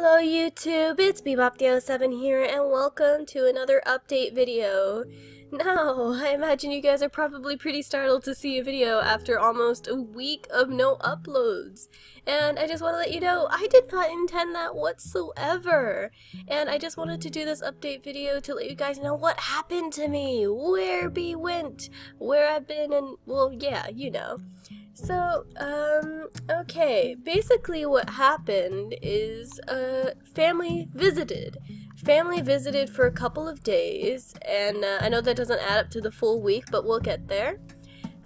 Hello YouTube, it's Beabop307 here and welcome to another update video. Now, I imagine you guys are probably pretty startled to see a video after almost a week of no uploads. And I just want to let you know, I did not intend that whatsoever. And I just wanted to do this update video to let you guys know what happened to me, where Bea went, where I've been, and well, yeah, you know. So, okay, basically what happened is, family visited for a couple of days, and I know that doesn't add up to the full week, but we'll get there.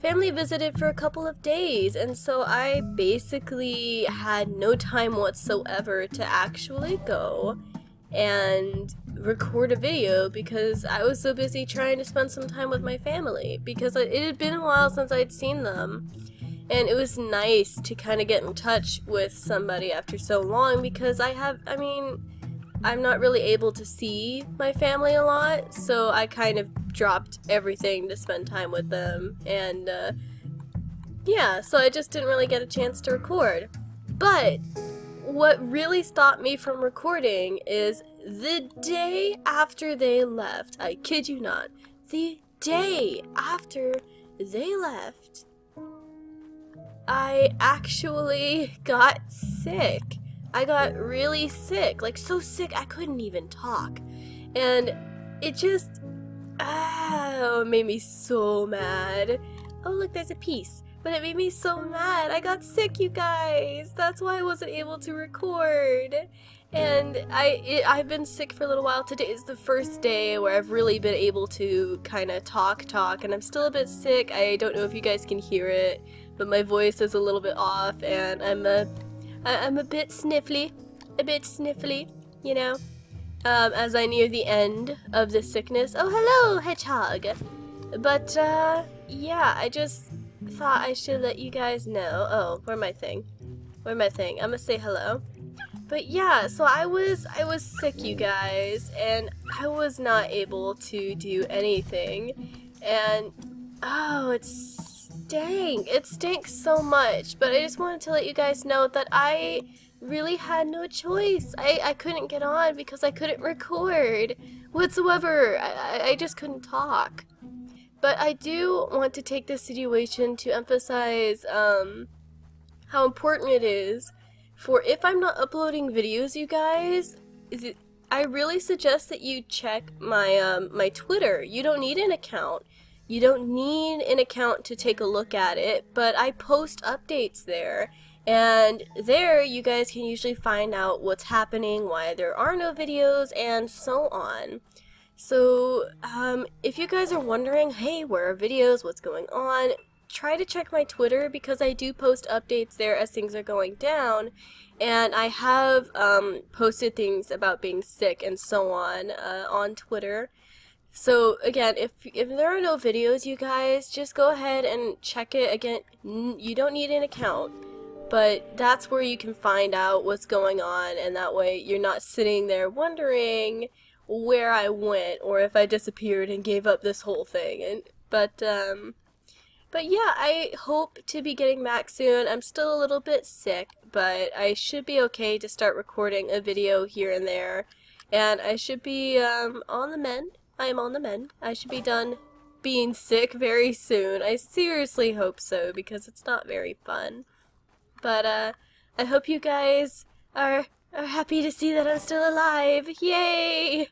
Family visited for a couple of days, and so I basically had no time whatsoever to actually go and record a video because I was so busy trying to spend some time with my family, because it had been a while since I'd seen them. And it was nice to kind of get in touch with somebody after so long, because I'm not really able to see my family a lot, so I kind of dropped everything to spend time with them, and yeah, so I just didn't really get a chance to record. But what really stopped me from recording is the day after they left, I kid you not, the day after they left, I actually got sick. I got really sick, like so sick I couldn't even talk. And it just, it made me so mad. Oh look, there's a piece. But it made me so mad. I got sick, you guys. That's why I wasn't able to record. And I've been sick for a little while. Today is the first day where I've really been able to kind of talk, and I'm still a bit sick. I don't know if you guys can hear it, but my voice is a little bit off, and I'm a bit sniffly, you know, as I near the end of the sickness. Oh, hello, hedgehog! But, yeah, I just thought I should let you guys know. Oh, where's my thing? I'm gonna say hello. But yeah, so I was sick, you guys, and I was not able to do anything, and oh, it stinks so much. But I just wanted to let you guys know that I really had no choice. I couldn't get on because I couldn't record whatsoever. I just couldn't talk. But I do want to take this situation to emphasize how important it is for, if I'm not uploading videos, you guys, I really suggest that you check my my Twitter. You don't need an account. You don't need an account to take a look at it, but I post updates there, and there you guys can usually find out what's happening, why there are no videos, and so on. So, if you guys are wondering, hey, where are videos, what's going on, try to check my Twitter, because I do post updates there as things are going down, and I have posted things about being sick and so on Twitter. So again, if there are no videos, you guys, just go ahead and check it. Again, you don't need an account, but that's where you can find out what's going on, and that way you're not sitting there wondering where I went or if I disappeared and gave up this whole thing. And but yeah, I hope to be getting back soon. I'm still a little bit sick, but I should be okay to start recording a video here and there, and I should be on the mend. I am on the mend. I should be done being sick very soon. I seriously hope so, because it's not very fun. But I hope you guys are happy to see that I'm still alive. Yay!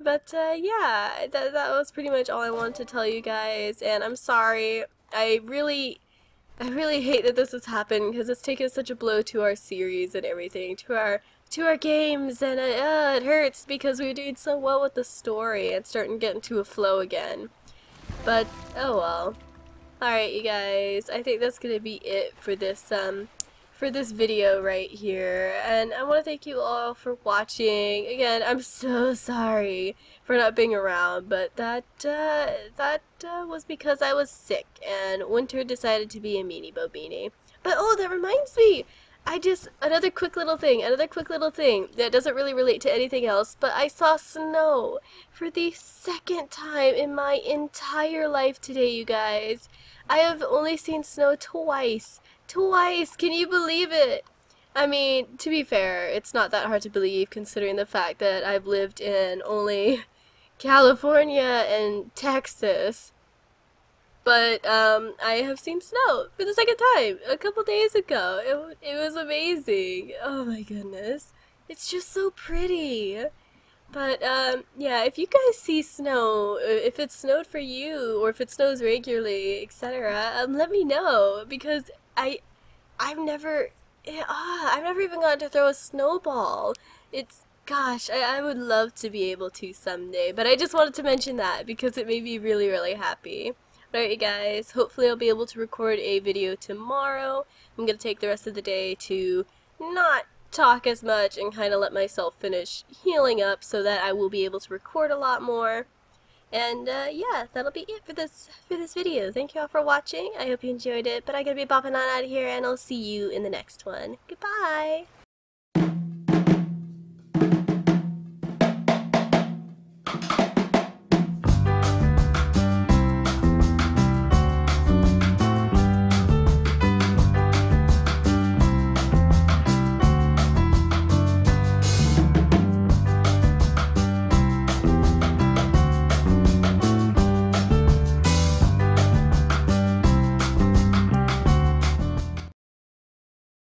But yeah, that was pretty much all I wanted to tell you guys, and I'm sorry. I really hate that this has happened, because it's taken such a blow to our series and everything, to our games, and it hurts because we were doing so well with the story and starting to get into a flow again. But oh well. Alright, you guys, I think that's gonna be it for this video right here, and I want to thank you all for watching. Again, I'm so sorry for not being around, but that was because I was sick and winter decided to be a meanie bobini. But oh, that reminds me, another quick little thing that doesn't really relate to anything else, but I saw snow for the second time in my entire life today, you guys. I have only seen snow twice. Can you believe it? I mean, to be fair, it's not that hard to believe considering the fact that I've lived in only California and Texas. But I have seen snow for the second time a couple days ago. It was amazing. Oh my goodness. It's just so pretty. But yeah, if you guys see snow, if it snowed for you or if it snows regularly, etc., let me know, because I've never even gotten to throw a snowball. It's, gosh, I would love to be able to someday, but I just wanted to mention that because it made me really, really happy. Alright, you guys, hopefully I'll be able to record a video tomorrow. I'm going to take the rest of the day to not talk as much and kind of let myself finish healing up so that I will be able to record a lot more. And yeah, that'll be it for this video. Thank you all for watching. I hope you enjoyed it, but I'm going to be bopping on out of here, and I'll see you in the next one. Goodbye!